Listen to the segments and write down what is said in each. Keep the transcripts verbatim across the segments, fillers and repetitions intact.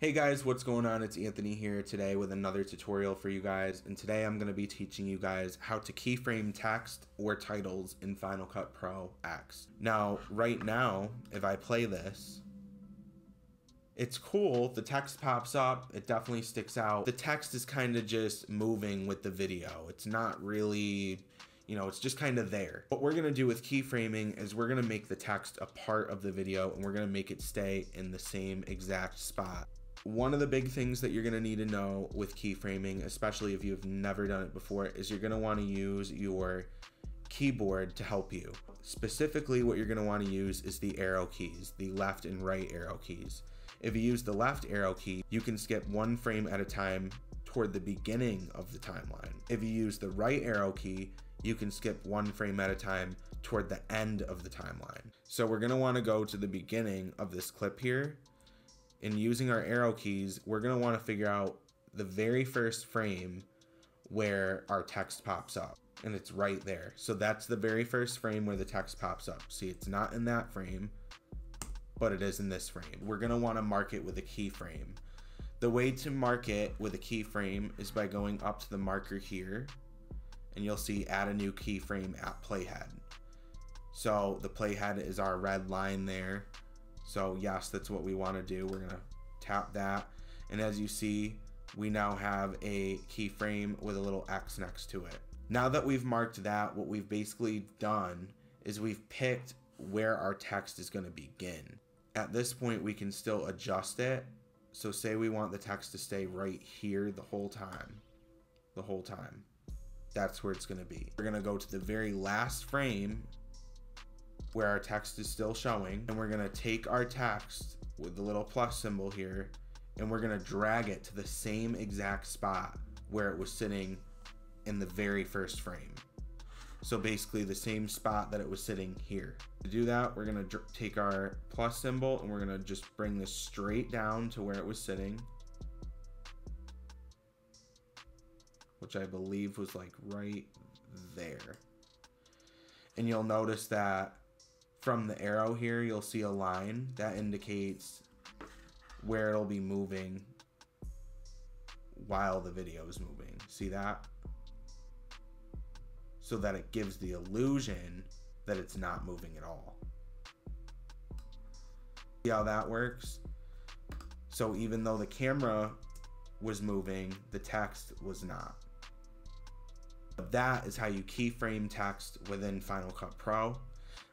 Hey guys, what's going on? It's Anthony here today with another tutorial for you guys, and today I'm going to be teaching you guys how to keyframe text or titles in Final Cut Pro X. Now, right now, if I play this, it's cool, the text pops up, it definitely sticks out. The text is kind of just moving with the video. It's not really, you know, it's just kind of there. What we're gonna do with keyframing is we're gonna make the text a part of the video and we're gonna make it stay in the same exact spot. One of the big things that you're gonna need to know with keyframing, especially if you've never done it before, is you're gonna wanna use your keyboard to help you. Specifically, what you're gonna wanna use is the arrow keys, the left and right arrow keys. If you use the left arrow key, you can skip one frame at a time toward the beginning of the timeline. If you use the right arrow key, you can skip one frame at a time toward the end of the timeline. So we're gonna wanna go to the beginning of this clip here, and using our arrow keys, we're gonna wanna figure out the very first frame where our text pops up, and it's right there. So that's the very first frame where the text pops up. See, it's not in that frame, but it is in this frame. We're gonna wanna mark it with a keyframe. The way to mark it with a keyframe is by going up to the marker here, and you'll see add a new keyframe at playhead. So the playhead is our red line there. So yes, that's what we wanna do. We're gonna tap that. And as you see, we now have a keyframe with a little X next to it. Now that we've marked that, what we've basically done is we've picked where our text is gonna begin. At this point, we can still adjust it. So say we want the text to stay right here the whole time, the whole time. That's where it's gonna be. We're gonna go to the very last frame where our text is still showing, and we're gonna take our text with the little plus symbol here, and we're gonna drag it to the same exact spot where it was sitting in the very first frame. So basically the same spot that it was sitting here. To do that, we're gonna take our plus symbol and we're gonna just bring this straight down to where it was sitting, which I believe was like right there. And you'll notice that from the arrow here, you'll see a line that indicates where it'll be moving while the video is moving. See that? So that it gives the illusion that it's not moving at all. See how that works? So even though the camera was moving, the text was not. That is how you keyframe text within Final Cut Pro.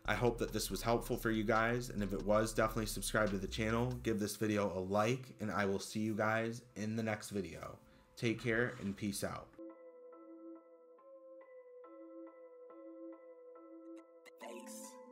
I hope that this was helpful for you guys, and if it was, definitely subscribe to the channel, give this video a like, and I will see you guys in the next video. Take care and peace out. Thanks.